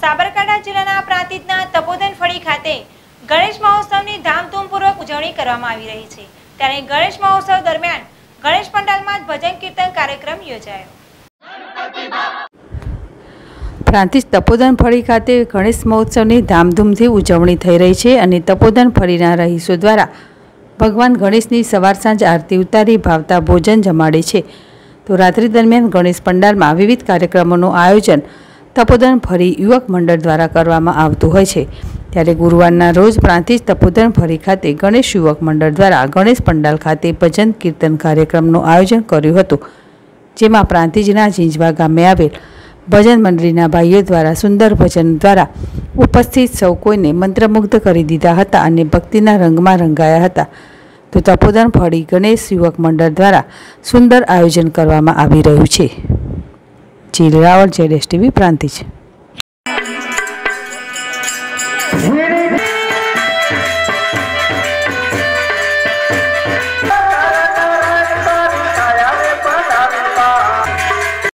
साबरकांठा जिल्लाना प्रांतिजना तपोधन फरी खाते गणेश महोत्सवनी धामधूमपूर्वक उजवणी करवामां आवी रही छे। त्यारे गणेश महोत्सव दरमियान गणेश पंडालमां भजन कीर्तन कार्यक्रम योजायो। પ્રાંતિજ તપોધન ફરી ખાતે ગણેશ મહોત્સવની ધામધૂમથી ઉજવણી થઈ રહી છે અને તપોધન ફરીના રહીશો દ્વારા ભગવાન ગણેશની સવાર સાંજ આરતી ઉતારી ભાવતા ભોજન જમાડે છે। તો રાત્રિ દરમિયાન ગણેશ પંડાલમાં વિવિધ કાર્યક્રમોનું આયોજન તપોધન ફરી યુવક મંડળ દ્વારા કરવામાં આવતું હોય છે। ત્યારે ગુરુવારના રોજ પ્રાંતિજ તપોધન ફરી ખાતે ગણેશ યુવક મંડળ દ્વારા ગણેશ પંડાલ ખાતે ભજન કીર્તન કાર્યક્રમનું આયોજન કર્યું હતું, જેમાં પ્રાંતિજના ઝીંઝવા ગામે આવેલ भजन मंडलीना भाईओ द्वारा सुंदर भजन द्वारा उपस्थित सौ कोईने मंत्रमुग्ध कर दीधा था और भक्तिना रंग में रंगाया था। तो तपोधन फरी गणेश युवक मंडल द्वारा सुंदर आयोजन करवामां आवी रह्युं छे। जी रावल, जेएसटीवी प्रांतिज।